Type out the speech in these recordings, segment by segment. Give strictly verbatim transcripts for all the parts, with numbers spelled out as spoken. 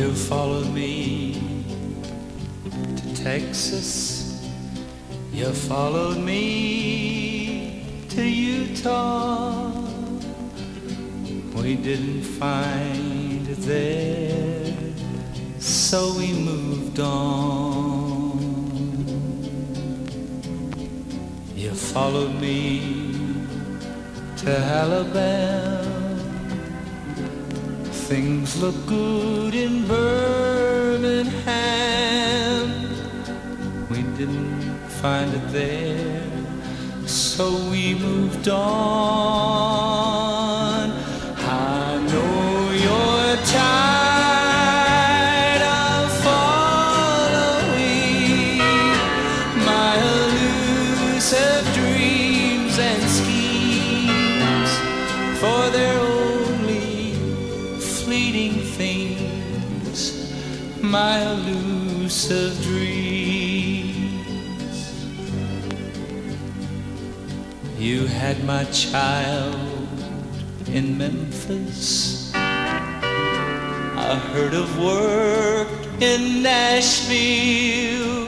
You followed me to Texas. You followed me to Utah. We didn't find it there, so we moved on. You followed me to Alabama. Things look good in Birmingham. We didn't find it there, so we moved on. I know you're tired of following my elusive dreams and schemes, for they're fleeting things, my elusive dreams. You had my child in Memphis. A herd of work in Nashville.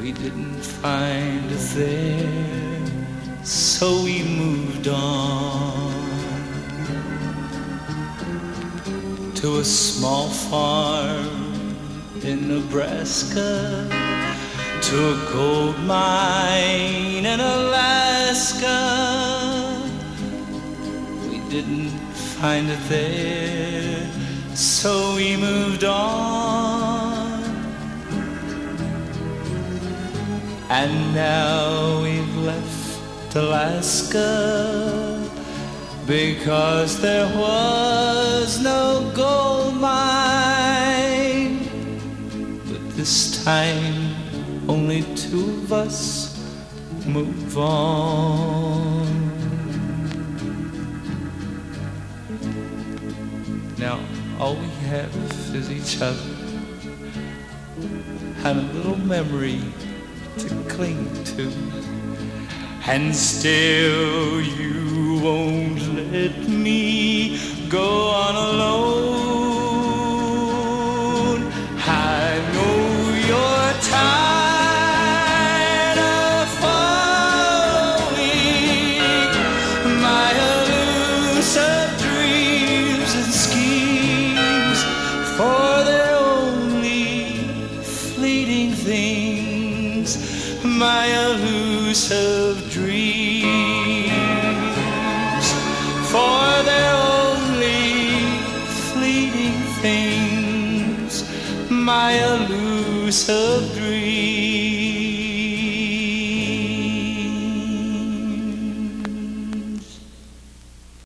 We didn't find us there, so we moved on to a small farm in Nebraska, to a gold mine in Alaska. We didn't find it there, so we moved on. And now we've left Alaska, because there was no gold mine. But this time only two of us move on. Now all we have is each other and a little memory to cling to. And still you won't let me go on alone. I know you're tired of following my elusive dreams and schemes, for they're only fleeting things, my elusive dreams, for they're only fleeting things, my elusive dreams.